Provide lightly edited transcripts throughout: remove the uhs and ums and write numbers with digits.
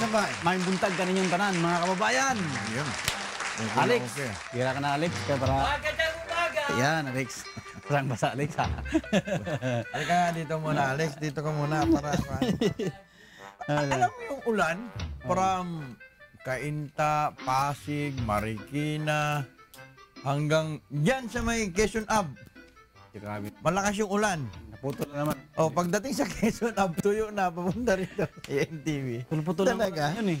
naman. Maimbuntag ka ninyong tanan, mga kababayan. Ayan. Alex, gira ka na, Alex. Magandang umaga! Ayan, Alex. Parang basa, Alex, ha? Halika nga, dito muna, Alex. Dito ka muna para... Alam mo yung ulan? Parang Kainta, Pasig, Marikina, hanggang dyan sa may Quezon Ab. Malakas yung ulan. Naputol na naman. O, pagdating sa Quezon Ab, tuyo na, papunta rito. MTV. Putol na naman yun eh.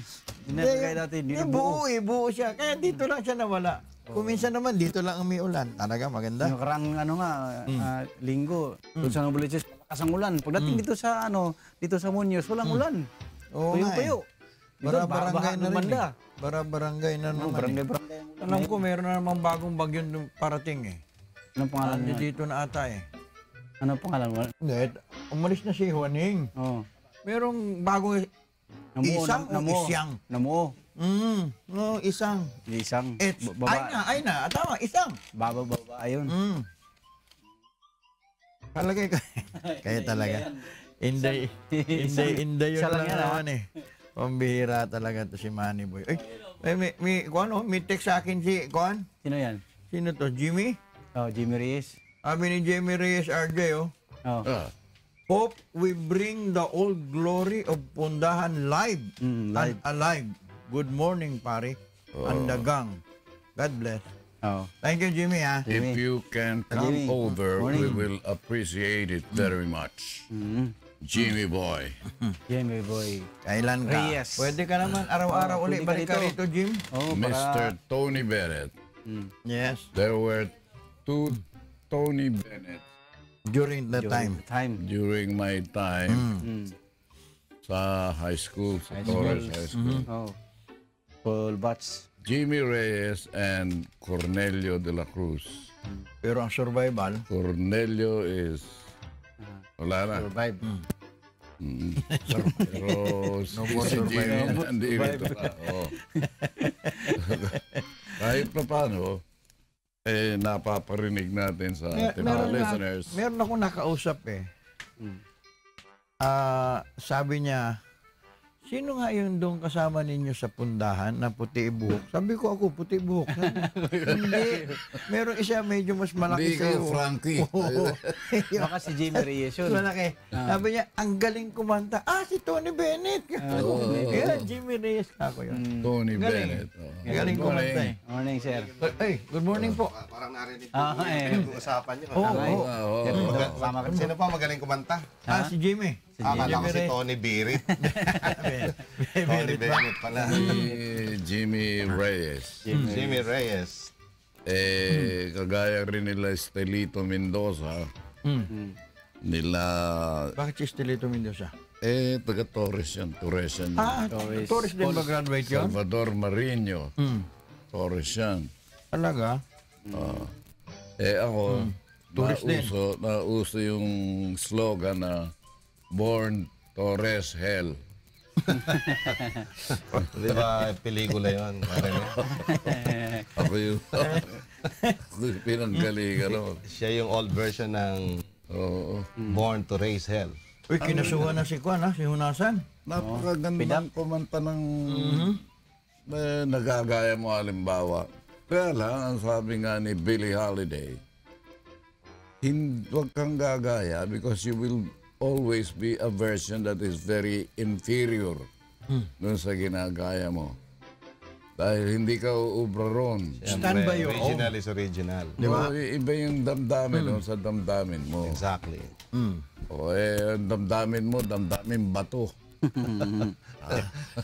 Dinagay natin, dinabuo. Buo siya. Kaya dito lang siya nawala. Kung minsan naman, dito lang ang may ulan. Talaga, maganda. Yung karang, ano nga, linggo, doon sa Nobleches, malakas ang ulan. Pagdating dito sa, ano, dito sa Muñoz, walang ulan. Tuyo-tuyo. Bara-barangay na rin eh. Bara-barangay na naman eh. Alam ko, meron na namang bagong bagyon parating eh. Anong pangalan niya? Dito na ata eh. Anong pangalan mo? Hindi, umalis na si Juaning. Merong bagong isang o isyang. Namuo. No, isang. Isang. Ay na, tama, isang. Baba-baba, ayun. Kalagay ka. Kaya talaga. Inday yun lang naman eh. Pambihira talaga ito si Manny Boy. Ay, may text sa akin si Kwan. Sino yan? Sino to? Jimmy? Oh, Jimmy Reyes. Sabi ni Jimmy Reyes, RJ, oh. Oh. Hope we bring the old glory of Pundahan live and alive. Good morning, pare. And the gang. God bless. Oh. Thank you, Jimmy, ha? If you can come over, we will appreciate it very much. Jimmy Boy. Jimmy Boy. Kailan ka? Reyes. Pwede ka naman araw-araw ulit. Balik ka rito, Jim. Mr. Tony Bennett. Yes. There were two Tony Bennett. During the time. During my time. Sa high school. Sa Torres High School. Paul Butts. Jimmy Reyes and Cornelio de la Cruz. Pero ang survival? Cornelio is... Wala na. Survive. No more survive. Nandito pa. Kahit pa paano, eh, napaparinig natin sa ating mga listeners. Meron akong nakausap eh. Sabi niya, sino nga yung doon kasama ninyo sa Pundahan na puti buhok? Sabi ko ako, puti buhok. Hindi. Meron isa medyo mas malaki sa'yo. Hindi ko, Frankie. Baka si Jimmy Reyes yun. Malaki. Sabi niya, ang galing kumanta. Ah, si Tony Bennett. Yan, Jimmy Reyes ako yun. Tony Bennett. Galing kumanta eh. Morning, sir. Ay, good morning po. Parang narinig po yung pag-usapan niyo. Oo. Sino pa magaling kumanta? Ah, si Jimmy. Akala ko si Tony Birit. Tony Birit pala. Jimmy Reyes. Jimmy Reyes. Eh, kagaya rin nila Estelito Mendoza. Nila... Bakit si Estelito Mendoza? Eh, taga Torres yan. Torres yan. Ah, Torres din ba graduate yun? Salvador Marino. Torres yan. Talaga? Eh, ako, nauso yung slogan na Born to Raise Hell. Di ba, pelikula yun? Ako yung pinanggalingan. Siya yung old version ng Born to Raise Hell. Uy, kinasuhan na si Kwan, ha? Si Hunasan. Napakagandang kumanta ng nagagaya mo halimbawa. Kaya lang, ang sabi nga ni Billy Holiday, huwag kang gagaya because you will always be a version that is very inferior dun sa ginagaya mo. Dahil hindi ka uubra ron. Stand by your own. Original is original. Iba yung damdamin dun sa damdamin mo. Exactly. O eh, damdamin mo, damdamin bato.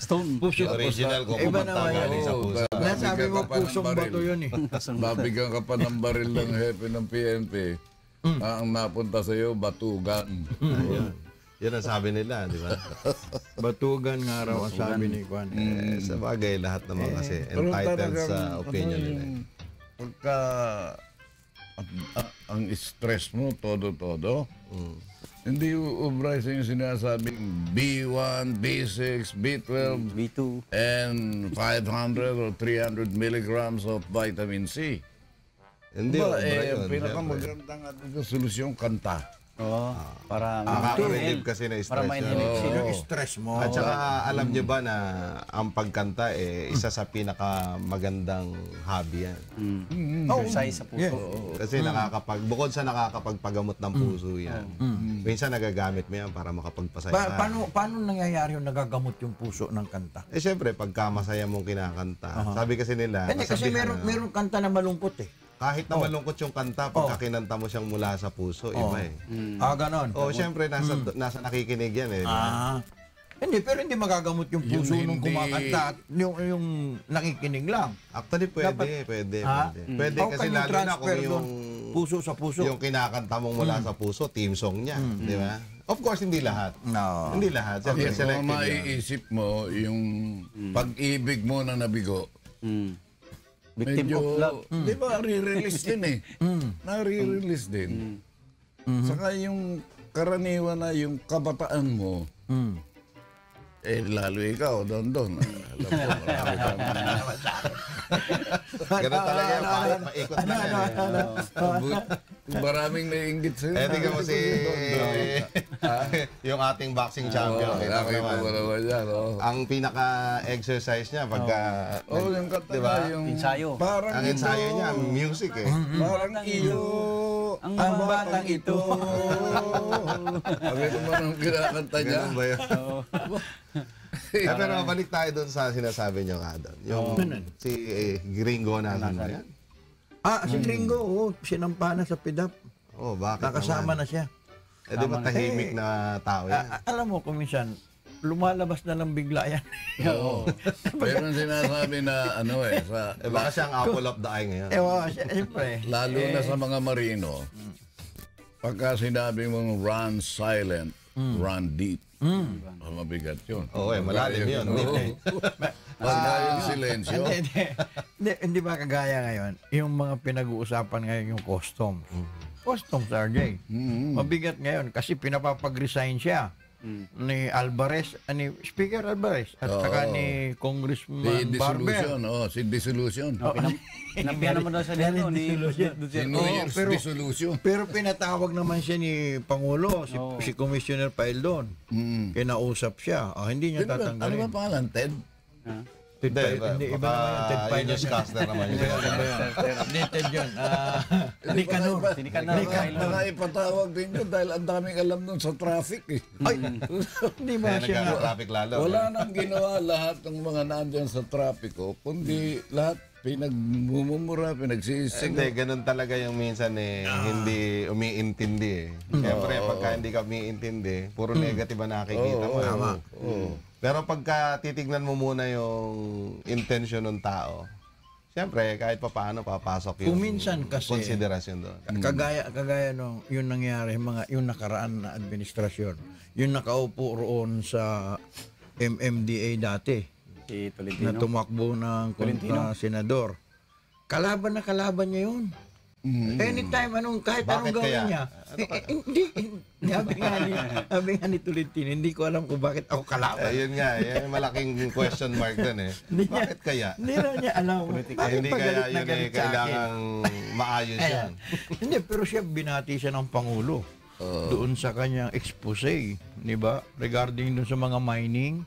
Stone. Original kung kumantangali sa puso. Nasabi mo, pusong bato yun eh. Babigyan ka pa ng baril ng hepe ng PNP. Ang napunta sa'yo, batugan. Yan ang sabi nila, di ba? Batugan nga raw ang sabi ni Kwan. Sa bagay, lahat naman kasi entitled sa opinion nila. Pagka ang stress mo, todo-todo, hindi ubray sa yung sinasabing B1, B6, B12, B2, and 500 or 300 milligrams of vitamin C. Hindi, eh, pinakamagandang solusyon, kanta. Para makaka-relieve kasi na stress. Para ma-inhilip sila yung stress mo. At saka alam niyo ba na ang pagkanta eh isa sa pinakamagandang hobby yan. Exercise sa puso. Kasi bukod sa nakakapagpagamot ng puso yan, minsan nagagamit mo yan para makapagpasaya. Paano nangyayari yung nagagamot yung puso ng kanta? Eh siyempre, pagka masaya mong kinakanta. Sabi kasi nila... Kasi merong kanta na malungkot eh. Kahit na malungkot yung kanta, pagkakinanta mo siyang mula sa puso, iba eh. Ganon? Oo, siyempre, nasa nakikinig yan eh. Hindi, pero hindi magagamot yung puso nung kumakanta, yung nakikinig lang. Actually, pwede. Pwede kasi lalo na kung yung puso sa puso. Yung kinakanta mong mula sa puso, team song niya, di ba? Of course, hindi lahat. Hindi lahat. Siyempre, selective yan. Kung maiisip mo, yung pag-ibig mo na nabigo, victim of love. Di ba, nare-release din eh. Nare-release din. Saka yung karaniwan na yung kabataan mo, eh lalo ikaw, Dondon. Alam ko, marami ka naman. Ganun talaga yung paikot na yan. Maraming naiinggit sa'yo. Eh, tingnan mo si... yung ating boxing champion. Ang pinaka-exercise niya pagka... Oo, yung katawa, yung... Ensayo. Ang ensayo niya, music eh. Parang iyo, ang batang ito. Sabi ko ba nang kinakanta niya? Ganun ba yun? Pero balik tayo doon sa sinasabi niyo nga doon. Yung si Gringo na naman yan. Si Gringo, sinampa na sa PIDAP. Bakit naman? Nakasama na siya. Eh, di ba tahimik na tao yan? Alam mo, kuminsan, lumalabas na lang bigla yan. Oo. Pero sinasabi na, ano eh, sa... Eh, baka siya ang apple of the eye ngayon. Siyempre. Lalo na sa mga Marino, pagka sinabi mong run silent, run deep. Mabigat yun. Malalim yun. Pagdayang silensyo. Hindi ba kagaya ngayon, yung mga pinag-uusapan ngayon yung customs. Customs, RJ. Mabigat ngayon kasi pinapapag-resign siya ni Alvarez, ni Speaker Alvarez, at saka ni Congressman Barber. Si Dissolution. Pinapiyan naman daw sa dito ni Dissolution. Pero pinatawag naman siya ni Pangulo, si Commissioner Paildon. Kinausap siya. Hindi niya tatanggalin. Ano ba pangalan, Ted? Hindi, iba naman yung Ted Paildon. Yung newscaster naman yun. Hindi, Ted yun. Nicanor. Nakipatawag din yun dahil ang daming alam nun sa traffic eh. Hindi ba siya nga? Wala nang ginawa lahat ng mga nandyan sa traffic ko, kundi lahat pinagmumura, pinagsisig. Hindi, ganun talaga yung minsan eh, hindi umiintindi eh. Siyempre, pagka hindi ka umiintindi, puro negative na nakikita mo. Pero pagka titignan mo muna yung intention ng tao, siyempre, kahit pa paano, papasok yung konsiderasyon doon. Kagaya nung yung nangyari, yung nakaraan na administrasyon, yung nakaupo roon sa MMDA dati, si Tolentino. Na tumakbo ng kontra senador. Kalaban na kalaban niya yun. Anytime, kahit anong gawin niya. Hindi. Sabi nga ni Tolentino, hindi ko alam kung bakit ako kalaban. Yun nga, yung malaking question mark doon eh. Bakit kaya? Hindi na niya alam. Hindi kaya yun eh, kailangan maayos yan. Hindi, pero siya binati siya ng Pangulo. Doon sa kanyang expose, di ba? Regarding doon sa mga mining.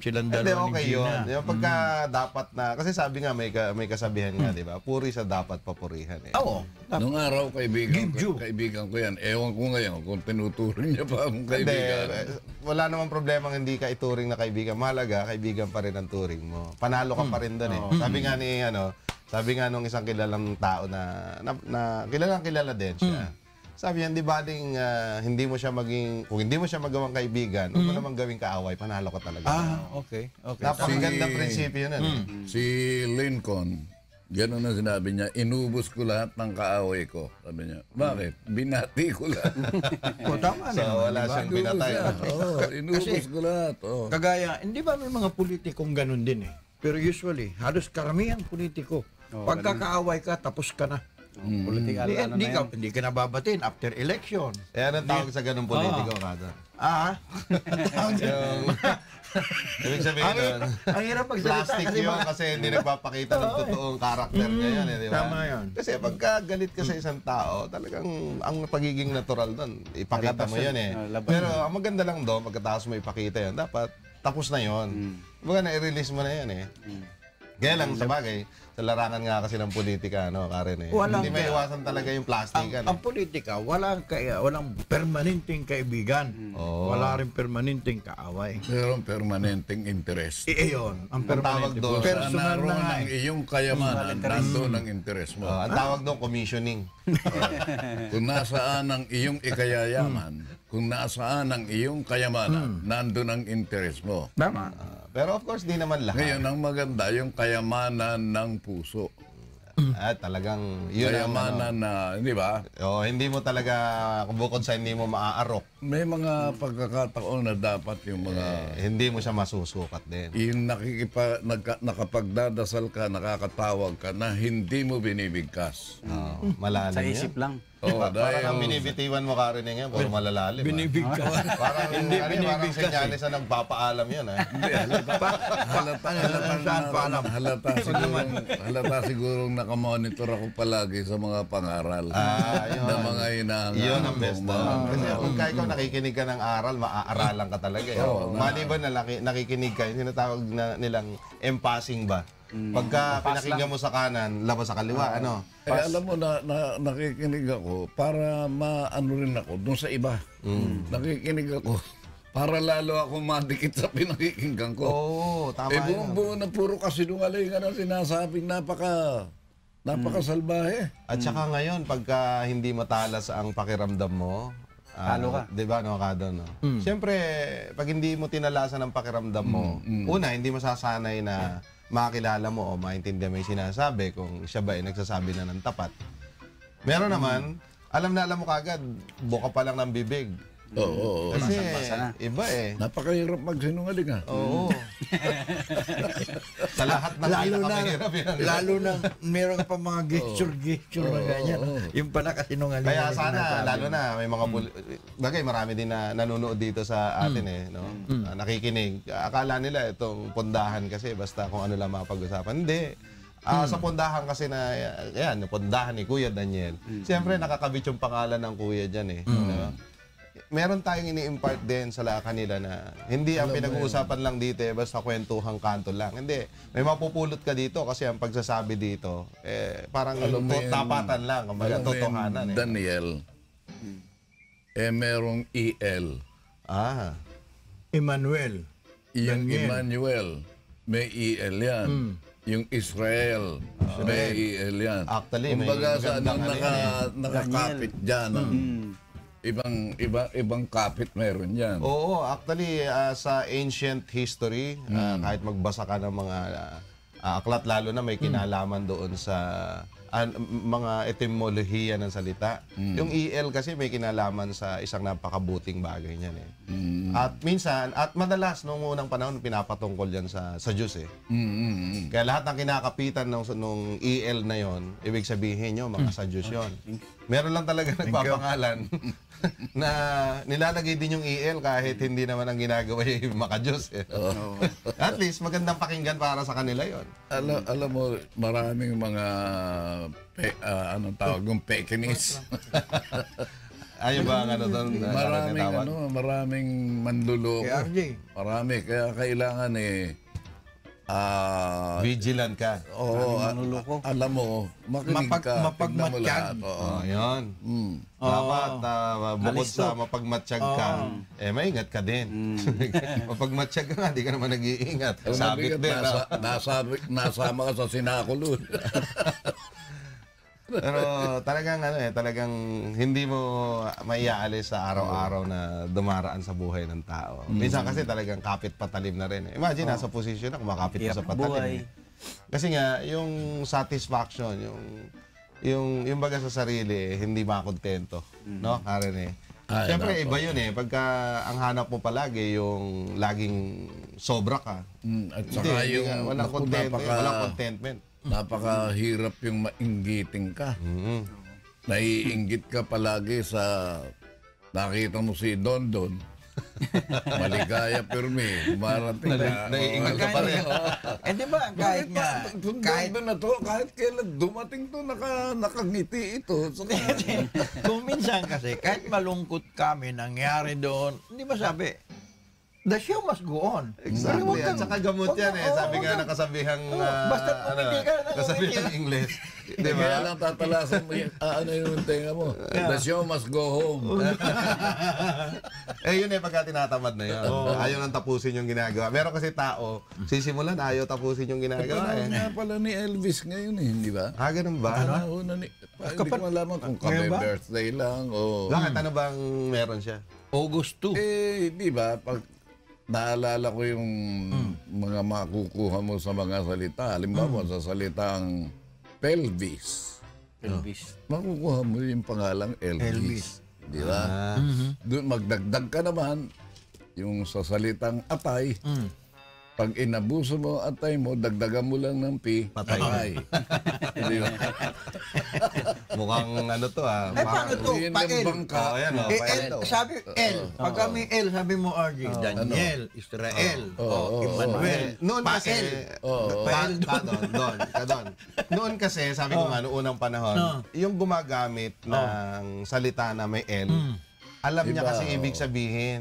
Silang dalawa ni Gina. Yung pagka dapat na, kasi sabi nga may kasabihan nga, di ba? Puri sa dapat papurihan eh. Oo. Nung araw, kaibigan ko yan. Ewan ko ngayon kung tinuturing niya pa ang kaibigan. Wala naman problema hindi ka ituring na kaibigan. Mahalaga, kaibigan pa rin ang turing mo. Panalo ka pa rin doon eh. Sabi nga nung isang kilalang tao na kilalang-kilala din siya. Sabi yan, di ba ding kung hindi mo siya magawang kaibigan, huwag mo naman gawing kaaway, panalo ka talaga. Okay. Napakaganda prinsipyo na. Si Lincoln, gano'n na sinabi niya, inubos ko lahat ng kaaway ko. Sabi niya, bakit? Binati ko lahat. Tama na. So, wala siyang binatay. Inubos ko lahat. Kagaya, hindi ba may mga politikong gano'n din eh? Pero usually, halos karamihan politiko. Pagkakaaway ka, tapos ka na. Political, ano na yan. Hindi ka nababatin after election. Yan ang tawag sa ganun politiko. Ah? Ibig sabihin nun, ang hirap magsalita. Plastic yun kasi hindi nagpapakita ng totoong karakter niya yan. Tama yun. Kasi pagka galit ka sa isang tao, talagang ang pagiging natural nun, ipakita mo yun eh. Pero ang maganda lang doon, pagkatapos mo ipakita yun, dapat tapos na yun. Baga na-release mo na yun eh. Gaya lang, sabagay, sa larangan nga kasi ng politika, ano, Ka Rene? Hindi may iwasan talaga yung plastic. Ang politika, walang permanenteng kaibigan. Wala rin permanenteng kaaway. Meron permanenteng interest. Iyon, ang tawag doon. Personal na nga. Ang iyong kayamanan, nandoon ang interest mo. Ang tawag doon, commissioning. Kung nasaan ang iyong ikayayaman, kung nasaan ang iyong kayamanan, nandoon ang interest mo. Tama. Pero of course, di naman lahat. Ngayon, ang maganda, yung kayamanan ng puso. Talagang yun kayamanan na, di ba? O, hindi mo talaga, bukod sa hindi mo maaarok. May mga pagkakataon na dapat yung mga... hindi mo siya masusukat din. Yung nakapagdadasal ka, nakakatawag ka na hindi mo binibigkas. Malalim sa isip lang. Parang binibitiwan mo, Ka Rene, ngayon. Puro malalalim. Binibigkas. Parang sinyalis na nagpapaalam yun. Halata sigurong nakamonitor ako palagi sa mga pangaral. Na mga hinahangang. Yun ang best. Kung ikaw nakikinig ka ng aral, maaaralan ka talaga. Maliban na nakikinig ka, yung sinatawag nilang empassing ba? Pagka pinakinggan mo sa kanan, labas sa kaliwa, ano? Eh, alam mo, nakikinig ako para maano rin ako doon sa iba. Nakikinig ako para lalo ako madikit sa pinakikinggan ko. Oo, tama yun. Eh, buong-buo na puro kasinungaling ka na sinasabing napakasalbahe. At saka ngayon, pagka hindi matalas ang pakiramdam mo, talo ka. Diba, no, Kado, no? Siyempre, pag hindi mo tinalasan ang pakiramdam mo, una, hindi masasanay na makakilala mo o maintindihan mo yung sinasabi kung siya ba ay nagsasabi na ng tapat. Meron naman, alam mo kagad, buka pa lang ng bibig. Oo. Kasi iba eh. Napakahirap magsinungaling ah. Oo. Sa lahat ng pinakahirap yan. Lalo na meron pa mga gesture na ganyan. Yung pa nakasinungaling. Kaya sana, lalo na, may mga bagay, marami din na nanonood dito sa atin eh. Nakikinig. Akala nila itong Pundahan kasi basta kung ano lang mapag-usapan. Hindi. Sa Pondahan kasi na, yan, Pondahan ni Kuya Daniel. Siyempre, nakakabit yung pangalan ng Kuya dyan eh. Meron tayong ini-impart din sa kanila na hindi ang pinag-uusapan lang dito basta kwentuhang kanto lang. Hindi. May mapupulot ka dito kasi ang pagsasabi dito, parang tapatan lang, magatotohanan. Daniel, merong EL. Emmanuel. Yung Emmanuel, may EL yan. Yung Israel, may EL yan. Actually, may magandang nakakapit dyan. Ibang kapit meron yan. Oo, actually sa ancient history, kahit magbasa ka ng mga aklat, lalo na may kinalaman doon sa mga etimolohiya ng salita. Yung EL kasi may kinalaman sa isang napakabuting bagay niyan eh. At minsan, at madalas nung unang panahon, pinapatungkol yan sa Diyos eh. Kaya lahat ng kinakapitan nung EL na yon, ibig sabihin nyo, mga sa Diyos yun. Meron lang talaga nagpapangalan na nilalagay din yung EL kahit hindi naman ang ginagawa yung maka-Diyos. At least, magandang pakinggan para sa kanila yon. Alam mo, maraming mga pekinis. Ayaw ba ang ano doon? Maraming manluloko. Kaya kailangan eh, vigilant ka. Oo, alam mo, makinig ka, tignan mo lahat. Dapat, bukod sa mapagmatsyag ka, maingat ka din. Mapagmatsyag ka nga, di ka naman nag-iingat. Sabit din. Nasama ka sa sinakulo. Pero talagang ano eh, talagang hindi mo maiaalis sa araw-araw na dumaraan sa buhay ng tao. Minsan kasi talagang kapit patalim na rin. Imagine nasa posisyon na kumakapit ka sa patalim. Kasi nga yung satisfaction, yung baga sa sarili, hindi makontento, no? Ka Rene. Siyempre iba 'yun eh, pagka ang hanap mo palagi yung laging sobra ka. At saka yung walang contentment. Napakahirap yung mainggiting ka. Naiinggit ka palagi sa nakita mo si Dondon. Maligaya pirmi. Marating na. Naiinggit ka pa rin. Eh di ba, kahit nga. Kahit na to, kahit kailan dumating to, nakangiti ito. Kung minsan kasi, kahit malungkot kami, nangyari doon, hindi ba sabi, the show must go on. Exactly. At saka gamot yan eh. Sabi nga nakasabihang... Basta pumili ka na. Nakasabihang English. Di ba? Kaya lang tatalasan mo yung ano yung tenga mo. The show must go home. Eh yun eh, pagka tinatamad na yun. Ayaw nang tapusin yung ginagawa. Meron kasi tao, sisimulan, ayaw tapusin yung ginagawa. Ito nga pala ni Elvis ngayon eh, di ba? Ha, ganun ba? Hindi ko malaman kung kami birthday lang o... Bakit ano bang meron siya? August 2. Eh, di ba? Pag... Naalala ko yung mga makukuha mo sa mga salita. Halimbawa sa salitang pelvis. Pelvis. Makukuha mo yung pangalang Elvis. Di ba? Doon magdagdag ka naman yung sa salitang atay. Pag inabuso mo ang atay mo, dagdagan mo lang ng P, patay. Hindi ba? Mukhang ano to ah. Eh, paano to? Pa-L. Sabi L. Pag kami L, sabi mo RG. Daniel, Israel, Emmanuel, pa-L. Pa-L doon. Noon kasi, sabi ko nga, unang panahon, yung gumagamit ng salita na may L, alam niya kasi ibig sabihin.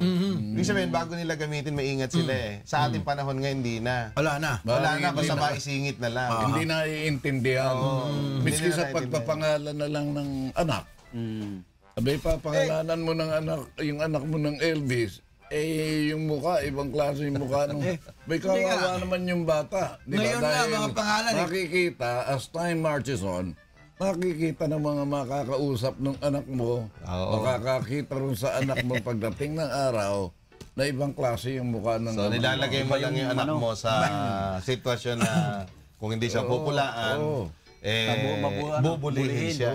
Ibig sabihin, bago nila gamitin, maingat sila eh. Sa ating panahon ngayon, hindi na. Wala na. Wala na, basta maisingit na lang. Hindi na iintindihan. Miski sa pagpapangalan na lang ng anak. Abay, papangalanan mo ng anak, yung anak mo ng Elvis, eh, yung mukha, ibang klase yung mukha nung... May kawawa naman yung bata. Ngayon na, mga pangalan. Makikita, as time marches on, makikita ng mga makakausap ng anak mo, makakakita rin sa anak mo pagdating ng araw na ibang klase yung mukha ng anak mo. So, nilalagay mo lang yung anak mo sa sitwasyon na kung hindi siya pupulaan, eh, bubulihin siya.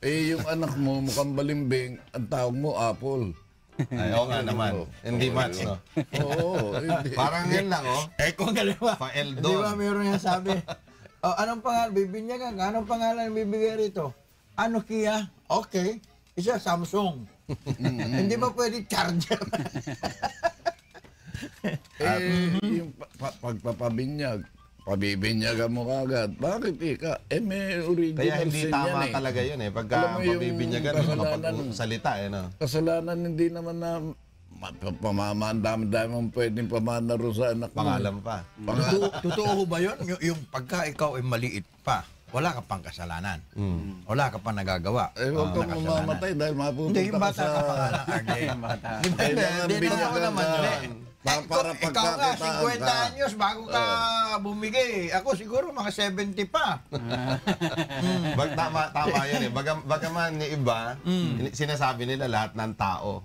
Eh, yung anak mo, mukhang balimbing, ang tawag mo, Apple. Ayaw nga naman. Hindi match, no? Oo. Parang yan lang, oh. Eh, kung galiwa. Pa-L doon. Hindi ba meron niya sabi? Oh, anong pangalan? Bibinyagan ka. Anong pangalan bibigay rito? Ano Kia? Okay. Isa, Samsung. Hindi ba pwede charger? Eh, yung pagpapabinyag, pabibinyagan mo kagad. Bakit ika? Eh, may original sin yan eh. Kaya hindi tama talaga yun eh. Pagka pabibinyagan, kapag-salita eh, no? Kasalanan hindi naman na... Pamamaan, dami-dami ang pwedeng pamana rin sa anak mo. Pangalan pa. Totoo ba yun? Yung pagka ikaw ay maliit pa, wala ka pang kasalanan. Wala ka pang nagagawa. Eh, huwag kang mamamatay dahil mapunta ka sa... Hindi, yung bata ka pa nga na. Hindi na ako naman rin. Ikaw nga, 50 anyos bago ka bumigay. Ako siguro mga 70 pa. Tama yan eh. Bagaman yung iba, sinasabi nila lahat ng tao.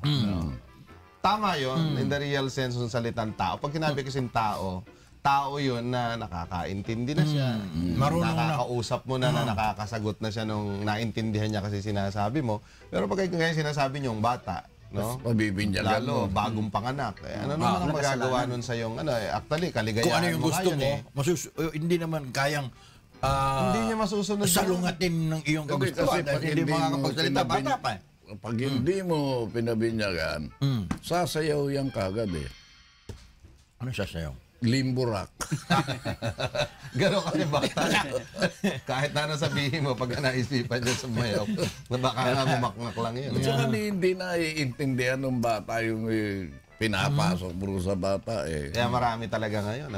Tama yun, in the real sense ng salitang tao. Pag sinabi kasing tao, tao yun na nakakaintindi na siya. Nakakausap mo na, nakakasagot na siya nung naintindihan niya kasi sinasabi mo. Pero pag ngayon sinasabi niyo yung bata, no? Lalo, bagong panganak. Ano naman ang magagawa nun sa yung, actually, kaligayahan mo. Kung ano yung gusto mo, hindi naman kayang hindi niya masusunod salungatin ng iyong kagustuhan. Hindi makakapagsalita, bata pa eh. Pag hindi mo pinabinyagan, sasayaw yan kagad eh. Ano sasayaw? Limburak. Gano'n kasi bata. Kahit na sabihin mo, pag naisipan niya sumayaw, na baka nga bumaknak lang yun. At saka hindi na iintindihan ng bata yung pinapasok bro sa bata eh. Kaya marami talaga ngayon,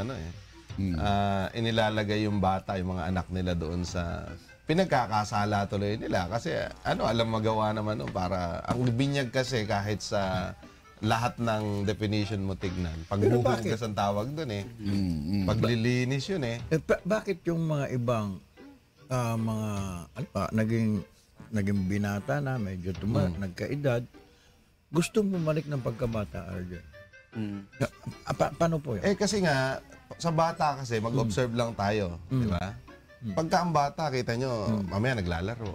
inilalagay yung bata, yung mga anak nila doon sa... Pinagkakasala tuloy nila kasi alam magawa naman para ang binyag kasi kahit sa lahat ng definition mo tignan. Pagbuhugas ang tawag dun eh. Paglilinis yun eh. Bakit yung mga ibang mga naging binata na medyo nagkaedad gustong bumalik ng pagkabata Arjen? Paano po yun? Eh kasi nga sa bata kasi mag-observe lang tayo. Di ba? Pagka ang bata, kita nyo, mamaya naglalaro.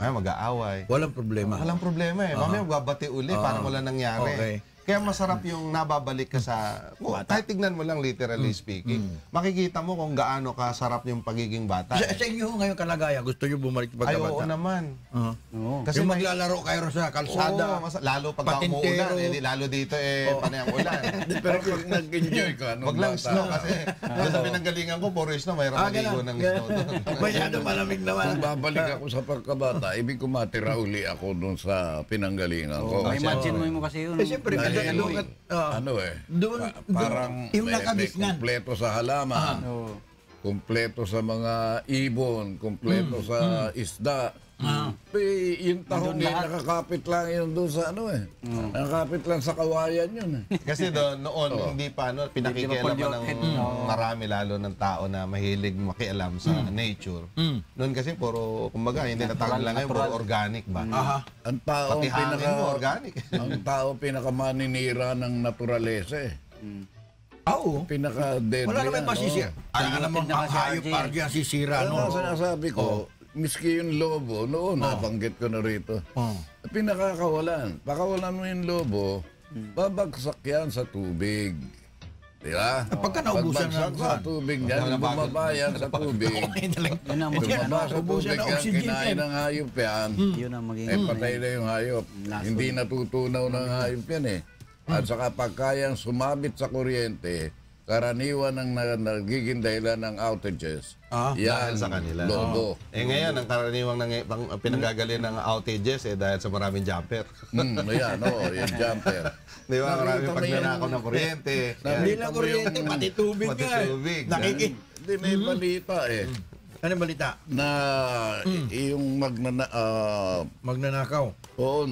Mamaya mag-aaway. Walang problema. Walang problema eh. Mamaya magbabati uli, parang wala nangyari. Kaya masarap yung nababalik ka sa... Kahit tignan mo lang, literally speaking, makikita mo kung gaano kasarap yung pagiging bata. Sa inyo ngayon kalagayan, gusto nyo bumalik pagkabata? Ay, oo naman. Kasi yung maglalaro kayo sa kalsada. Lalo pagka umuulan, lalo dito panayang ulan. Pero pag nag-enjoy ka, wag lang snow kasi. Sa pinanggalingan ko, puro snow, mayroon maligo ng snow doon. Masyado malamig naman. Kung babalik ako sa pagkabata, ibig ko matira uli ako doon sa pinanggalingan ko. Imagine mo kasi yun. Siyempre, parang may kumpleto sa halaman, kumpleto sa mga ibon, kumpleto sa isda. Yung tahong yun, nakakapit lang yun doon sa ano eh. Nakakapit lang sa kawayan yun eh. Kasi doon, noon, hindi pa ano, pinakikialam pa ng marami lalo ng tao na mahilig makialam sa nature. Noon kasi puro, kumbaga, hindi natawag lang ngayon, puro organic ba? Ang tao pinaka-organic. Ang tao pinaka-maninira ng naturalesa eh. Oo. Pinaka-deadly. Wala naman masisira. Alam mo, ang hayop parang yung sisira. Ano sinasabi ko? Miski yung lobo, noon, nabanggit ko na rito. Pinakakawalan. Pakawalan mo yung lobo, babagsak yan sa tubig. Di ba? Pagka naubusan na sa tubig yan, bumaba yan sa tubig. Bumaba sa tubig yan, kinain ng hayop yan. Eh, patay na yung hayop. Hindi natutunaw ng hayop yan eh. At saka pagkayang sumabit sa kuryente, karaniwan ang nagiging dahilan ng outages. Yan sa kanila. Lobo. Eh ngayon, ang karaniwang pinagagaling ng outages eh dahil sa maraming jumper. Ayan, oo, yung jumper. Di ba? Maraming pagnanakaw ng kuryente. Hindi lang kuryente, pati tubig nga eh. Hindi, may balita eh. Ano yung balita? Na yung magnanakaw. Oo,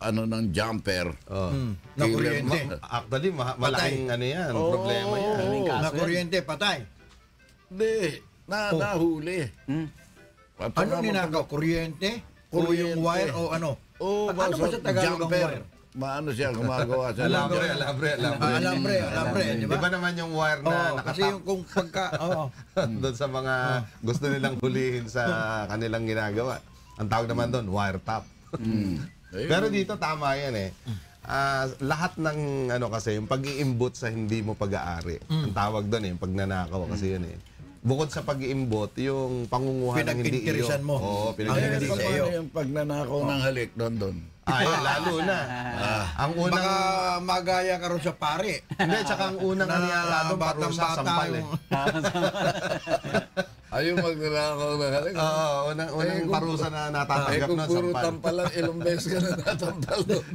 ano ng jumper. Na kuryente. Actually, malaking ano yan, problema yan. Na kuryente, patay. Hindi, nahuli. Ano ninakaw? Kuryente? O yung wire o ano? Ano ba sa Tagalog ang wire? Maano siya gumagawa siya. Alambre. Di ba naman yung wire na nakatap? Kasi yung kung pagka, doon sa mga gusto nilang hulihin sa kanilang ginagawa. Ang tawag naman doon, wire tap. Pero dito tama yan eh. Lahat ng ano kasi, yung pag-iimbot sa hindi mo pag-aari. Ang tawag doon eh, yung pagnanakaw kasi yun eh. Bukod sa pag-iimbot, yung pangunguhan ng hindi iyo. Pinag-interesan mo. Oo, pinag-interesan mo. Ano yung pagnanakaw ng halik doon? Ay, lalo na. Ang unang... Baka magaya ka rin siya pare. Hindi, tsaka ang unang nangyala doon, parusa, sampal eh. Ayun, magnanakaw ng halik. Oo, unang parusa na natatanggap na sampal. Ay, kung puro tampalan, ilang beses ka na natampal doon.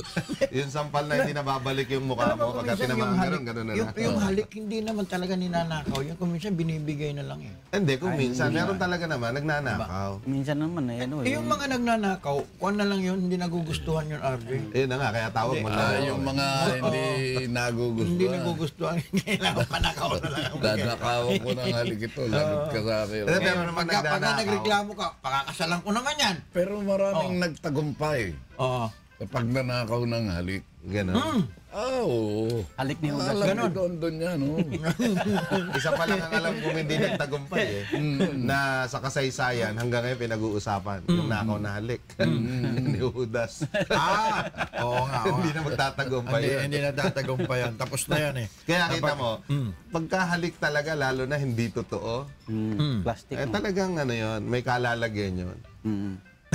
Yung sampal na hindi nababalik yung mukha mo pagka tinamaan ka rin, gano'n na lang. Yung halik, hindi naman talaga ninanakaw. Yung kung minsan, binibigay na lang eh. Hindi, kung minsan, meron talaga naman, nagnanakaw. Minsan naman eh. Yung mga nagnanakaw, kuha na lang yun, hindi nagugustuhan yun, RJ. Eh na nga, kaya tawag mo na. Yung mga hindi nagugustuhan. Hindi nagugustuhan. Kailangan panakaw na lang. Nanakawan ko ng halik ito. Lagot ka sa akin. Pero naman nagdanakaw. Pagka nagreklamo ka, pakakasalan ko naman yan. Pero maraming nagtagumpay. Oo. Kapag nanakaw ng halik. Ganon. Oo. Halik ni Hugas. Ganon. Dondon yan. Isa pa lang ang alam kung hindi nagtagumpay eh. Na sa kasaysayan, hanggang ngayon pinag-uusapan. Yung nakaw na halik. Ni Hugas. Oo nga. Hindi na magtatagumpay yun. Hindi na tatagumpay yun. Tapos na yan eh. Kaya kita mo, pagkahalik talaga, lalo na hindi totoo. Plastic. Eh talagang ano yun, may kalalagyan yun.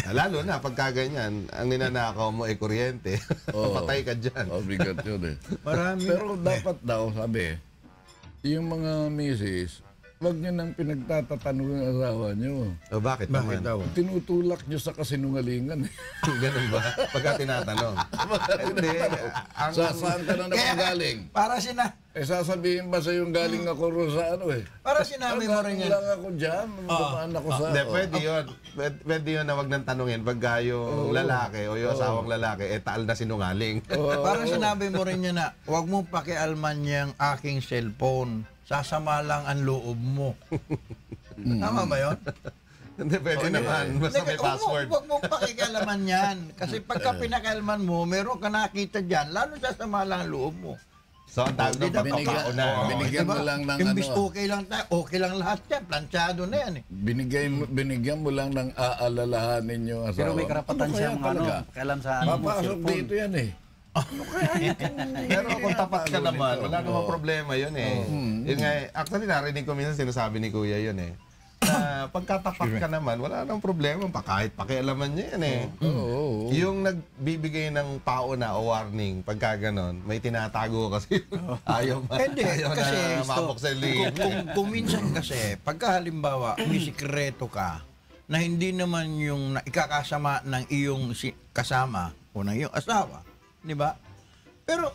Lalo na, pagka ganyan, ang ninanakaw mo ay kuryente. Patay ka dyan. Bigat yun eh. Pero dapat daw, sabi, yung mga misis, huwag nyo nang pinagtatatanong ang asawa nyo. Bakit naman? Tinutulak nyo sa kasinungalingan eh. Ganun ba? Pagka tinatanong. Hindi. Saan ka na napagaling? Para sina... Eh, sasabihin ba sa yung galing ako rin sa ano eh? Para sinabi mo rin yan. Lang ako dyan, magpamaan ako sa... Hindi, pwede yun. Pwede yun na wag nang tanongin pagka yung lalaki o yung asawang lalaki, eh taal na sinungaling. Para sinabi mo rin yan na, huwag mong pakialman niyang aking cellphone. Sasama lang ang loob mo. Tama ba yun? Hindi, pwede naman. Basta may password. Huwag mong pakialaman yan. Kasi pagka pinakalaman mo, meron ka nakita dyan, lalo sasama lang ang loob mo. So, ang tawag na pagkakaunan. Binigyan mo lang ng ano. Imbis okay lang tayo, okay lang lahat yan. Plansyado na yan eh. Binigyan mo lang ng aalalahanin yung asawa. Pero may karapatan siya mga ano. Papasok dito yan eh. Pero kung tapat ka naman, wala namang problema yun eh. Yun nga, actually narinig ko minsan sinasabi ni Kuya yun eh. Na pagkatapat ka naman, wala namang problema, kahit pakialaman niya yun eh. Yung nagbibigay ng pauna o warning, pagka ganon, may tinatago kasi ayaw na mapuksan liin. Kung minsan kasi, pagka halimbawa, may sikreto ka, na hindi naman yung ikakasama ng iyong kasama o ng iyong asawa, di ba? Pero,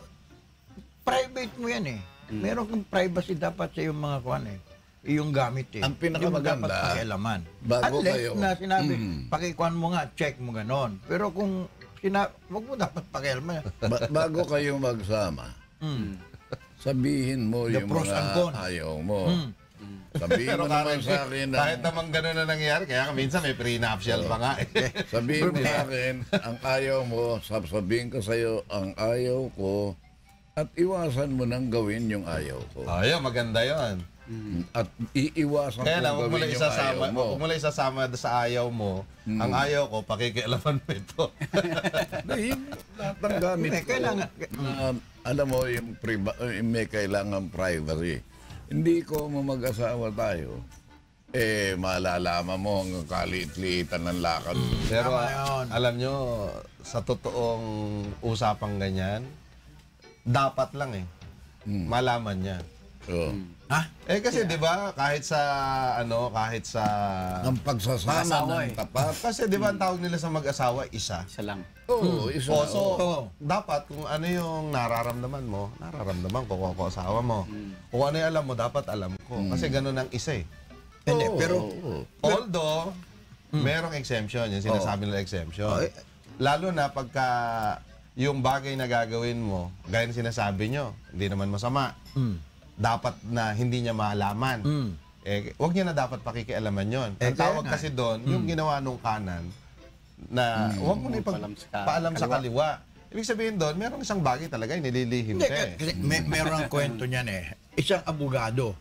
private mo yan eh. Meron kang privacy dapat sa iyong mga kuwan eh. Iyong gamit eh. Ang pinakamaganda, dapat pakialaman. At least na sinabi, pakikuan mo nga, check mo ganon. Pero kung sinabi, huwag mo dapat pakialaman. Bago kayo magsama, sabihin mo yung mga ayaw mo. Sabihin mo naman sa akin na... Kahit naman gano'n na nangyari, kaya minsan may prenuptial pa nga eh. Sabihin mo sa akin, ang ayaw mo, sabihin ko sa'yo, ang ayaw ko, at iwasan mo nang gawin yung ayaw ko. Ayaw, maganda yon. At iiwasan kaya lang, kung gawin yung ayaw mo. Kung mula isasama sa ayaw mo, ang ayaw ko, pakikialaman mo ito. Lahat ng gamit ko. Alam mo, may kailangan privacy. Hindi ko mamag-asawa tayo, eh, malalaman mo ang kaliit-liitan ng lakad. Pero alam nyo, sa totoong usapang ganyan, dapat lang eh, malaman niya. Ha? Eh kasi di ba kahit sa ano, kahit sa ng pagsasama ng tapat. Kasi di ba ang tawag nila sa mag-asawa, isa. Isa lang. Oo, isa. So dapat kung ano yung nararamdaman mo, nararamdaman ko kung ako asawa mo. Kung ano yung alam mo, dapat alam ko. Kasi ganun ang isa eh. Pero although merong exemption, yung sinasabi nila exemption. Lalo na pagka yung bagay na gagawin mo, gaya ng sinasabi nyo, hindi naman masama. Dapat na hindi niya maalaman. Eh, huwag niya na dapat pakikialaman yon. Ang tawag kasi doon, yung ginawa nung kanan, na huwag mo na ipagpaalam sa kaliwa. Ibig sabihin doon, merong isang bagay talaga, nililihim ka eh. Merong kwento niyan eh. Isang abogado.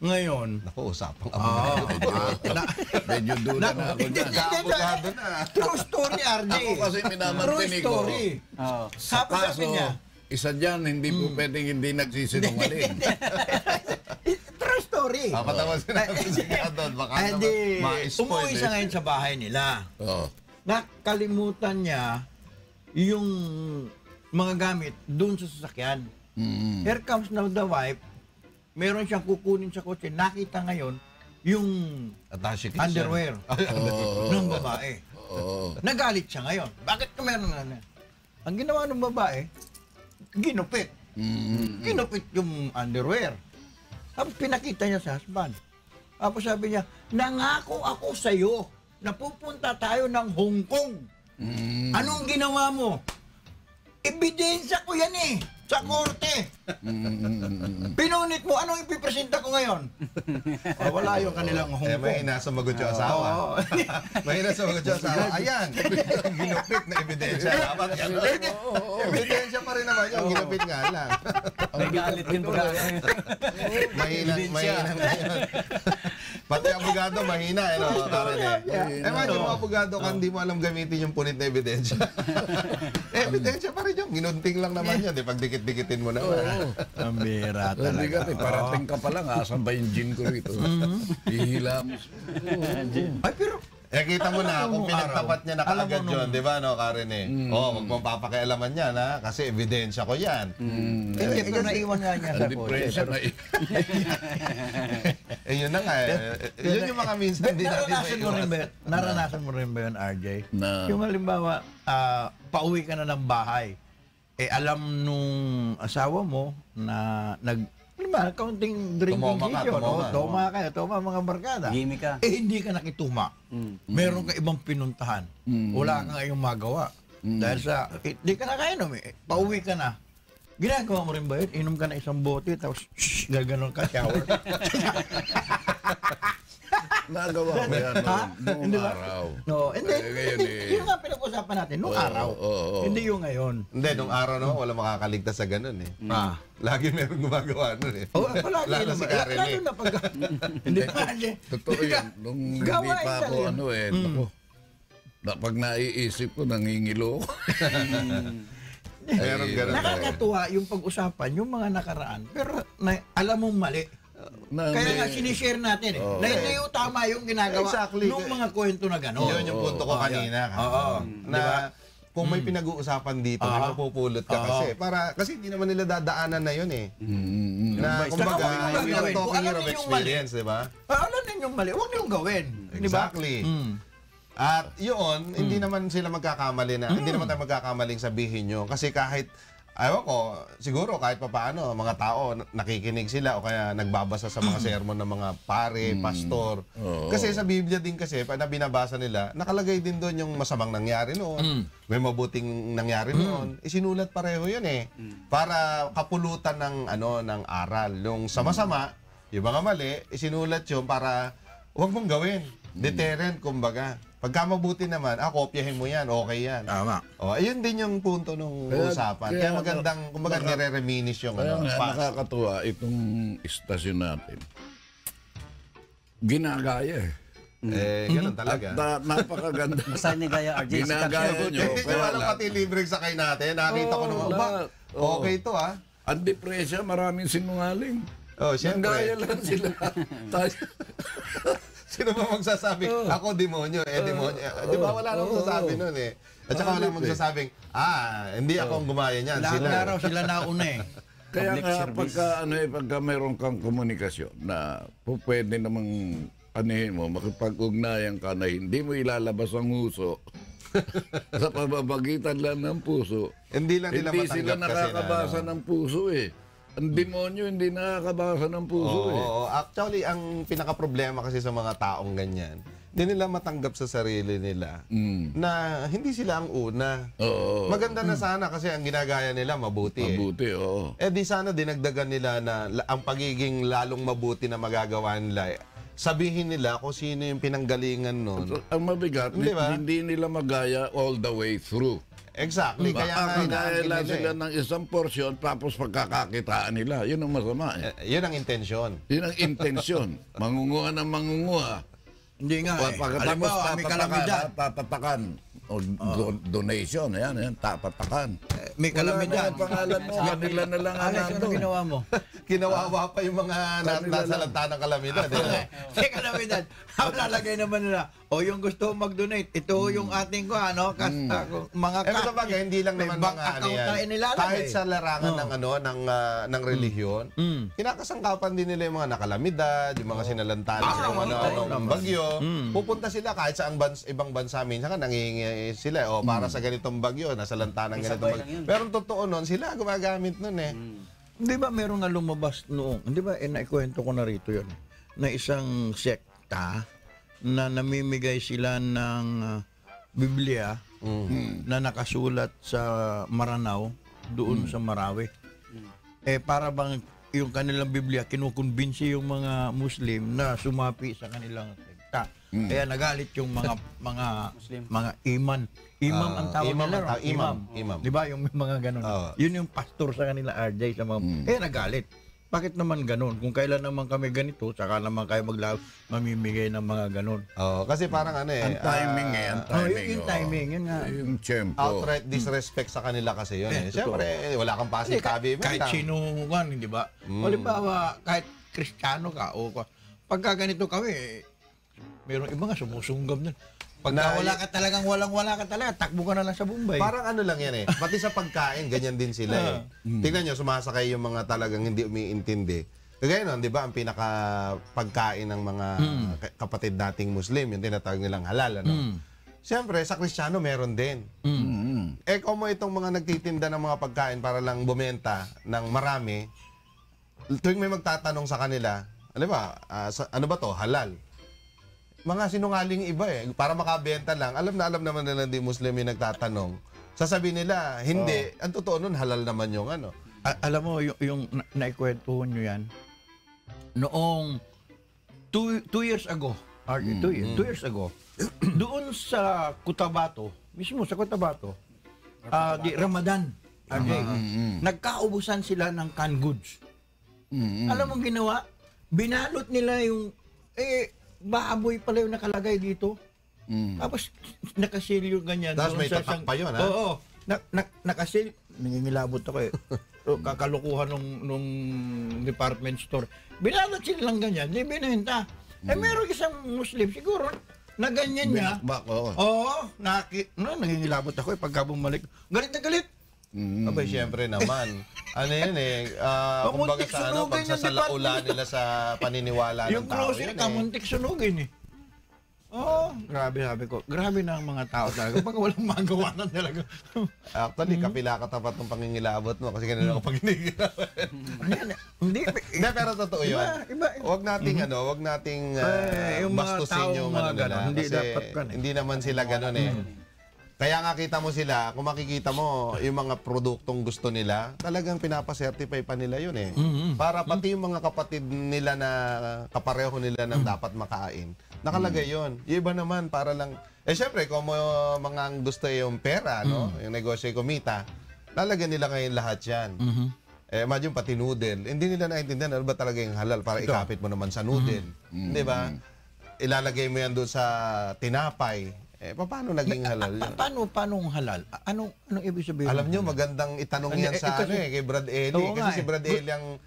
Ngayon... Naku, usapang abogado. Medyo duda na ako niyan. Abogado na. True story, RJ. Ako kasi minamantinig ko. True story. Sabi sa kanya. Isa dyan, hindi po pwedeng hindi nagsisinungaling. True story. Papatawa sinabi siya doon. Baka naman ma-spoil. Umuwi siya ngayon sa bahay nila. Nakalimutan niya yung mga gamit doon sa sasakyan. Here comes now the wife. Meron siyang kukunin sa kotse. Nakita ngayon yung underwear ng babae. Nagalit siya ngayon. Bakit ka meron na na? Ang ginawa ng babae, ginupit. Ginupit yung underwear. Tapos pinakita niya sa husband. Tapos sabi niya, nangako ako sa'yo na pupunta tayo ng Hong Kong. Anong ginawa mo? Ebidensya ko yan eh, sa korte. Pinunit mo, anong ipipresenta ko ngayon? Wala yung kanilang Hong Kong. Eh, mahina sumagot yung asawa. Mahina sumagot yung asawa. Ayan, ginupit na ebidensya. Dapat yan. Ebidensya pa rin naman yung ginupit nga lang. May galit din po gano'n. Mahina, mahina ngayon. Pati abogado, mahina. Eh, man yung abogado ka, hindi mo alam gamitin yung punit na ebidensya. Ebidensya pa rin yung ginunting lang naman yun. Pag dikit-dikitin mo naman. Amira talaga. Bigat eh, parating ka pa lang, asan ba yung gin ko rito? Ihila mo. Ay, pero... Eh, kita mo na kung pinagtapat niya na kaagad yun, di ba, no, Ka Rene? Oo, huwag mong papakialaman yan, ha? Kasi ebidensya ko yan. Hindi ko naiwan nga niya sa depresya na eh. Yun na nga eh. Yun yung mga minsan din natin maiwan. Naranasan mo rin ba yun, RJ? Yung halimbawa, pauwi ka na ng bahay. Eh, alam nung asawa mo na kaunting drinking session. Toma ka, toma mga barkada. Eh, hindi ka nakituma. Meron ka ibang pinuntahan. Wala ka ngayong magawa. Dahil sa, hindi ka na kainom eh. Pauwi ka na. Ginagawa mo rin ba yun? Inom ka na isang bote, tapos shhh, gaganon ka, shower. Nagawa ko yan noong araw. Yung nga pinag-usapan natin, noong araw. Hindi yung ngayon. Hindi, noong araw naman, wala makakaligtas sa ganun eh. Lagi meron gumagawa nun eh. Lalo si Ka Rene. Lalo na pag... Hindi pa kasi. Totoo yun. Nung hindi pa ako ano eh. Pag naiisip ko, nangingilo ko. Ayun, nakakatuwa yung pag-usapan, yung mga nakaraan, pero na, alam mong mali. Kaya nga sinishare natin eh. Na ito yung tama yung ginagawa nung mga kwento na gano'n. Yun yung punto ko kanina. Na kung may pinag-uusapan dito, mapupulot ka kasi. Kasi hindi naman nila dadaanan na yun eh. Na kumbaga, yung talking here of experience, diba? Alam ninyong mali, huwag niyong gawin. Exactly. At yun, hindi naman sila magkakamali na, hindi naman tayo magkakamaling sabihin nyo. Kasi kahit, ayaw ko, siguro kahit papaano, mga tao, nakikinig sila o kaya nagbabasa sa mga sermon ng mga pare, pastor. Kasi sa Biblia din kasi, na binabasa nila, nakalagay din doon yung masamang nangyari noon, may mabuting nangyari noon. Isinulat pareho yun eh. Para kapulutan ng, ano, ng aral. Yung sama-sama, yung mga mali, isinulat yun para huwag mong gawin. Deterrent, kumbaga. Pagka mabuti naman, kopyahin mo yan, okay yan. Tama. Ayun din yung punto nung usapan. Kaya magandang, kumbaga, nire-reminish yung ano. Nakakatuwa, itong istasyon natin, ginagaya eh. Ganun talaga. At napakaganda. Saan nigaya, RJ? Ginagaya ko nyo. Hindi nyo alam pati libreng sakay natin. Nakita ko naman, okay to ah. Ang depresya, maraming sinungaling. Siyempre. Nagaya lang sila. Sino ba magsasabi, ako demonyo, demonyo. Di ba wala nang magsasabi nun eh. At saka wala magsasabing, hindi ako ang gumaya niyan. Lahat sila nauna eh. Kaya nga pagka meron kang komunikasyon na pwede namang anihin mo, makipag-ugnayan ka na hindi mo ilalabas ang uso sa pababagitan lang ng puso. Hindi lang nila matanggap kasi na. Hindi sila nakakabasa ng puso eh. Ang demonyo hindi nakakabasa ng puso eh. Actually, ang pinaka-problema kasi sa mga taong ganyan, hindi nila matanggap sa sarili nila na hindi sila ang una. Maganda na sana kasi ang ginagaya nila mabuti. Mabuti, oo. Eh di sana dinagdagan nila na ang pagiging lalong mabuti na magagawa nila. Sabihin nila kung sino yung pinanggalingan nun. Ang mabigat, hindi nila magaya all the way through. Exactly. Kaya lang sila ng isang porsyon tapos pagkakakitaan nila. Yun ang masama eh. Yun ang intensyon. Yun ang intensyon. Mangunguha ng mangunguha. Hindi nga eh. Pagkatapos tapatakan. O donation. Ayan. Tapatakan. May kalamidad. Wala na ang pangalan mo. Kanila na lang ang nandun. Ano ginawa mo? Kinawawa pa yung mga nasalanta ng kalamidad. May kalamidad. Ang lalagay naman nila. O yung gusto mag-donate, ito yung ating ko, ano, mga kapag, hindi lang naman mga ano yan. Kahit sa larangan ng relihiyon, kinakasangkapan din nila yung mga nakalamidad, yung mga sinalanta ng bagyo. Pupunta sila kahit sa ibang bansa. Minsan nangihingi sila, para sa ganitong bagyo, nasalanta ng ganitong bagyo. Pero totoo nun, sila gumagamit nun eh. Hindi ba meron nga lumabas noong, hindi ba, naikwento ko na rito yun, na isang sekta, na namimigay sila ng Biblia na nakasulat sa Maranao doon sa Marawi. Eh para bang yung kanilang Biblia kinukumbinsi yung mga Muslim na sumapi sa kanilang sekta. Kaya nagalit yung mga iman. Imam ang tawag nila. Imam. Diba yung mga ganun. Yun yung pastor sa kanila, RJ. Sa mga, kaya nagalit. Bakit naman ganun? Kung kailan naman kami ganito, saka naman kayo mamimigay ng mga ganun. Kasi parang ano eh. Ang timing eh. Yung timing. Yun nga. Yung tempo. Outright disrespect sa kanila kasi yun eh. Siyempre, wala kang pasig tabi. Kahit sinuhan, hindi ba? Halimbawa, kahit Kristiyano ka, pagka ganito kami, mayroong iba nga sumusunggam na. Pagka wala ka talagang walang-wala ka talaga, takbo ka na lang sa Bombay. Parang ano lang yan eh. Pati sa pagkain, ganyan din sila eh. Tingnan nyo, sumasakay yung mga talagang hindi umiintindi. Kaya nun, di ba, ang pinaka-pagkain ng mga kapatid nating Muslim, yung tinatawag nilang halal, ano? Siyempre, sa Kristiyano meron din. Eh, kung mo itong mga nagtitinda ng mga pagkain para lang bumenta ng marami, tuwing may magtatanong sa kanila, ano ba to? Halal. Mga sinungaling iba eh. Para makabenta lang. Alam naman nila hindi Muslim yung nagtatanong. Sasabihin nila, hindi. Ang totoo nun, halal naman yung ano. Alam mo, yung naikwentuhan nyo yan, noong 2 years ago, or 2 years ago, doon sa Cotabato, mismo sa Cotabato, Ramadan, nagkaubusan sila ng canned goods. Alam mo ginawa? Binalot nila yung, baboy pala yung nakalagay dito. Tapos nakasilyo ganyan. Tapos may tatak pa yun, ha? Oo. Kasi nangingilabot ako eh. Kakalukuhan nung department store. Binalat sila lang ganyan, di binenta. Eh meron isang Muslim siguro na ganyan niya. Binakbak, oo. Oo, nangingilabot ako eh pagka bumalik. Galit na galit. Abay, siyempre naman. Ano yun eh, kumbaga sa ano, pagsasalaula nila sa paniniwala ng tao yun eh. Yung close yun, kamuntik sunugin eh. Oo, grabe sabi ko. Grabe na ang mga tao talaga. Pag walang magawa na talaga. Actually, kapila-katapat ng pangingilabot mo kasi ganun ako pangingilabot. Hindi, pero totoo yun. Huwag nating ano, huwag nating bastusin yung ano nila. Hindi naman sila ganun eh. Kaya nga kita mo sila, kung makikita mo yung mga produktong gusto nila, talagang pinapasertify pa nila yun eh. Para pati yung mga kapatid nila na kapareho nila ng dapat makain. Nakalagay yun. Yung iba naman para lang, eh syempre kung mga gusto yung pera, no? Yung negosyo yung kumita, lalagyan nila ngayon lahat yan. Eh, imagine pati noodle. Hindi nila naintindihan, ano ba talaga yung halal para ikapit mo naman sa noodle. Di ba? Ilalagay mo yan doon sa tinapay. Eh, paano naging halal? Paano halal? Anong ibig sabihin? Alam nyo, magandang itanong yan sa ano eh, kay Brad Eli. Kasi si Brad Eli ang...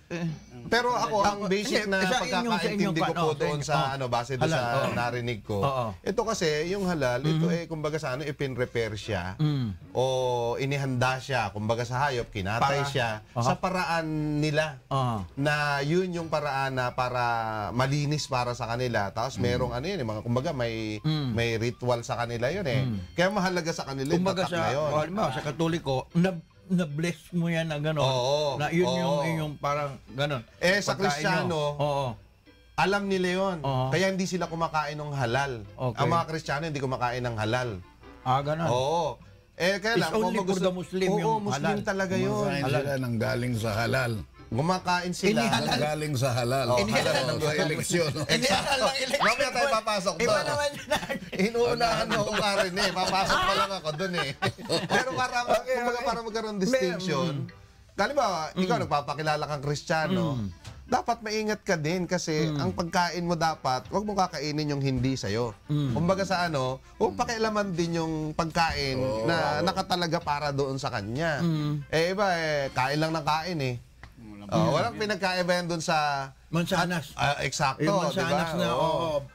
Pero ako, ang basic na pagkakaintindi ko po doon sa ano, base doon sa narinig ko. Ito kasi, yung halal, ito eh, kumbaga sa ano, ipin-repair siya. O inihanda siya, kumbaga sa hayop, kinatay siya. Sa paraan nila. Na yun yung paraan na para malinis para sa kanila. Tapos merong ano yun, kumbaga may ritual sa kanila yun eh. Kaya mahalaga sa kanila yung tatak na yun. Kumbaga sa Katoliko, na-bless mo yan na gano'n. Na yun yung parang gano'n. Eh sa Kristiyano, alam nila yun. Kaya hindi sila kumakain ng halal. Ang mga Kristiyano hindi kumakain ng halal. Ah, gano'n? Oo. Eh kaya lang, it's only for the Muslim yung halal. Oo, Muslim talaga yun. Halal nang galing sa halal. Gumakain sila ng galing sa halal. Halal ng eleksyon. Exacto. Mamaya tayo papasok doon. Inuunahan mo ako ka rin eh. Papasok pa lang ako doon eh. Pero para magkaroon distinction, halimbawa, ikaw nagpapakilala kang Kristiyano, dapat maingat ka din kasi ang pagkain mo dapat, huwag mo kakainin yung hindi sa'yo. Kumbaga sa ano, huwag pakialaman din yung pagkain na nakatalaga para doon sa kanya. Eh iba eh, kain lang ng kain eh. Walang pinagkaiba yan doon sa... Mansanas. Eksakto, diba? Mansanas na,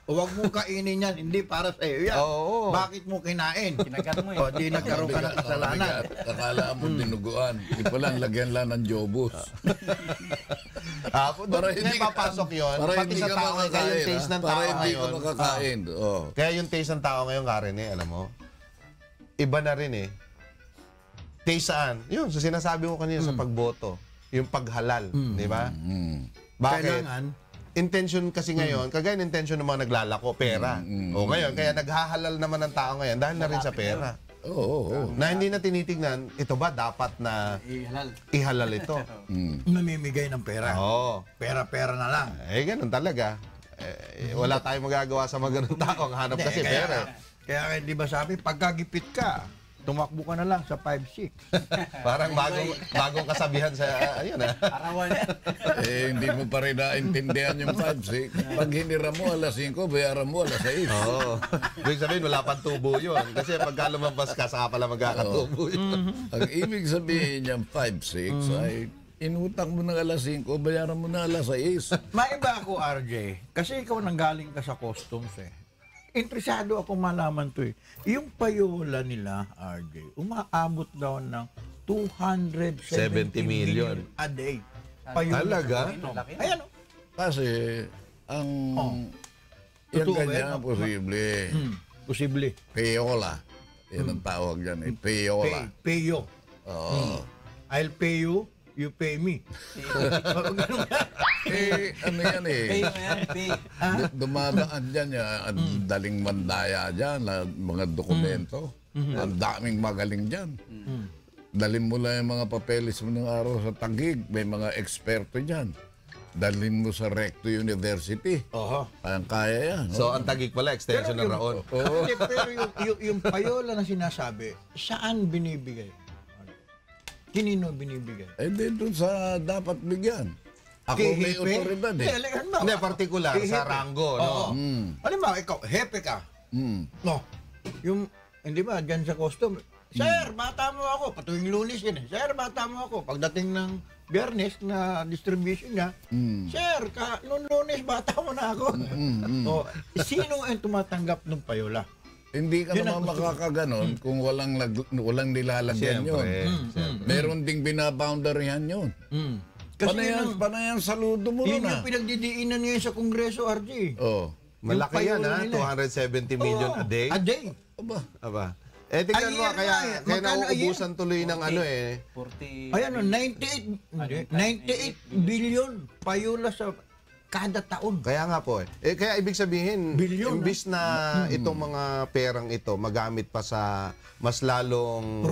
huwag mong kainin yan, hindi para sa'yo yan. Bakit mo kinain? Kinagat mo eh. O, di nagkaroon ka ng kasalanan. Akala mo dinuguan. Di pala, lagyan lang ng jobos. Para hindi papasok yun, pati sa tao ngayon, kaya yung taste ng tao ngayon. Kaya yung taste ng tao ngayon, Ka Rene, alam mo, iba na rin eh. Taste saan? Yun, so sinasabi ko kanina sa pagboto. Yung paghalal, di ba? Bakit? Intention kasi ngayon, kagaya ng intention ng mga naglalako, pera. O ngayon, kaya naghahalal naman ng tao ngayon dahil na rin sa pera. Na hindi na tinitignan, ito ba dapat na ihalal ito? Namimigay ng pera. Pera-pera na lang. Eh, ganun talaga. Wala tayong magagawa sa mga ganun tao. Ang hanap kasi pera. Kaya hindi ba sabi, pagkagipit ka, tumakbo ka na lang sa 5-6. Parang bagong kasabihan sa, ayun ah. Arawan. Eh, hindi mo pa rin naintindihan yung 5-6. Pag hinira mo, alas 5, bayaran mo, alas 6. Oo. Ibig sabihin, wala pang tubo yun. Kasi pagka lumabas ka, saka pala magkakatubo yun. Ang ibig sabihin niyang 5-6 ay, inutang mo ng alas 5, bayaran mo na alas 6. Maiba ako, RJ. Kasi ikaw nanggaling ka sa customs eh. Interesado ako malaman to eh. Yung payola nila, RJ, umaabot daw ng 270 million a day. Talaga? Ayan o. Kasi, ang... Yan ganyan, posible. Posible. Payola. Yan ang tawag yan eh. Payola. Payo. Oo. I'll pay you, you pay me. Ganun yan. Eh, ano yan eh. Dumadaan dyan, daling mandaya dyan, mga dokumento. Ang daming magaling dyan. Dalin mo lang yung mga papeles mo ng araw sa Taguig. May mga eksperto dyan. Dalin mo sa Recto University. Kaya yan. So, ang Taguig pala, extension ng Raon. Pero yung payola na sinasabi, saan binibigay? Kinino binibigay? Eh, dito sa dapat bigyan. Ako may otoridad eh. Hindi, partikular sa rango. Alam mo, ikaw, hepe ka. Hindi ba, dyan sa custom, Sir, bata mo ako. Patuwing Lunes yun eh. Sir, bata mo ako. Pagdating ng Biyernes na distribution niya, sir, noong Lunes, bata mo na ako. So, sino ang tumatanggap ng payola? Hindi ka naman makakaganon kung walang nilalagyan yun. Meron ding binaboundarihan yun. Panayan saludo mo na. Yun yung pinagdidiinan niya sa Kongreso, RG. Malaki yan ha, 270 million a day. A day. Aba. Eh, tingnan mo, kaya nauubusan tuloy ng ano eh. Ayan o, 98 billion payola sa kada taon. Kaya nga po eh. Eh kaya ibig sabihin, billion, imbis na itong mga perang ito magamit pa sa mas lalong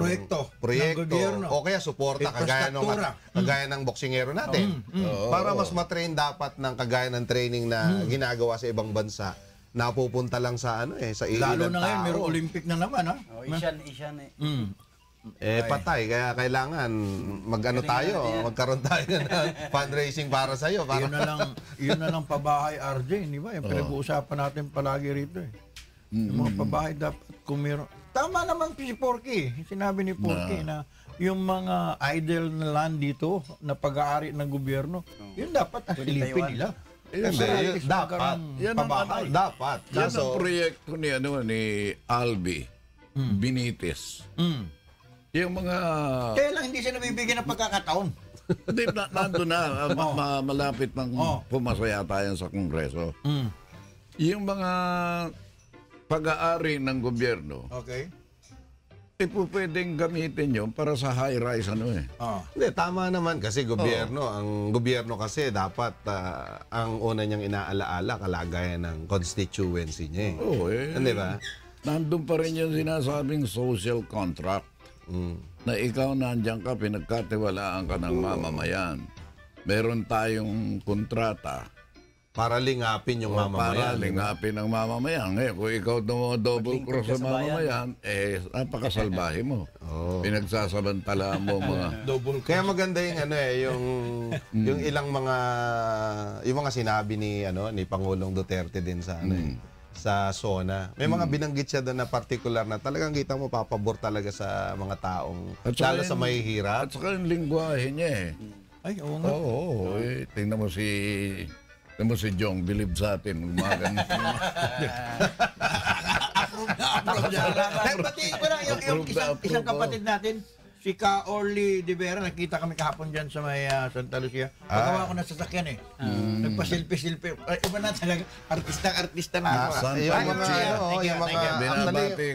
proyekto o kaya suporta kagaya ng boksingero natin. Para mas matrain dapat ng kagaya ng training na ginagawa sa ibang bansa. Napupunta lang sa ano eh, sa ilan ng tao. Lalo na ngayon, mayroong Olympic na naman ha. Oh, Asian eh. Eh patay, kaya kailangan mag-ano tayo, magkaroon tayo ng fundraising para sa'yo. Yun na lang pabahay, RJ, di ba? Yung pinag-uusapan natin palagi rito eh. Yung mga pabahay dapat kumiro. Tama naman si Porky, sinabi ni Porky na yung mga idle na land dito na pag-aari ng gobyerno, yun dapat ang silipin nila. Dapat, dapat. Yan ang proyekto ni Albi, Benitez. Yung mga... Kaya lang hindi siya nabibigyan ng pagkakataon. Hindi, nandun na. Malapit nang pumasaya tayo sa Kongreso. Yung mga pag-aari ng gobyerno, pwedeng gamitin yun para sa high-rise ano eh. Hindi, tama naman kasi gobyerno. Ang gobyerno kasi dapat ang una niyang inaalaala kalagayan ng constituency niya eh. Oo eh. Hindi ba? Nandun pa rin yung sinasabing social contract. Na ikaw nandiyan ka, pinagkatiwalaan ka ng mamamayan. Meron tayong kontrata para lingapin yung mamamayan. Para lingapin ang mamamayan. Eh, kung ikaw double cross sa mamamayan, eh, napakasalbahe mo. Pinagsasamantala mo mga... Kaya maganda yung ano eh, yung ilang mga... Yung mga sinabi ni Pangulong Duterte din sa ano eh. Sa SONA. May mga binanggit siya doon na particular na talagang kita mo papabor talaga sa mga taong lalo sa mahihirap. At saka yung lingwahe niya eh. Ay, oo nga. Oo, eh. Tingnan mo si Jong, bilib sa atin. Umagan. Batiin ko na yung isang kapatid natin. Si Ka Rene Jose, nakita kami kahapon dyan sa may Santa Lucia. Pagawa ko na sasakyan eh. Nagpasilpi-silpi. Iba na talaga. Artista-artista na ako. Yung mga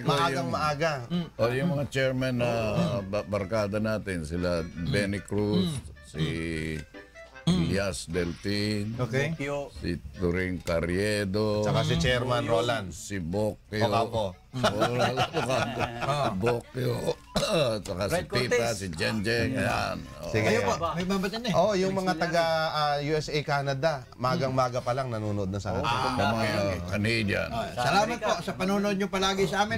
maagang-maaga. Yung mga chairman na barkada natin. Sila Benny Cruz, si Diyas Deltine, si Turing Carriedo, saka si Chairman Roland, si Bokyo. Saka si Tita, si Jenjen. May babatan eh. Oo, yung mga taga USA, Canada, magang-maga pa lang nanonood na sa atin. Canadian. Salamat po sa panonood nyo palagi sa amin.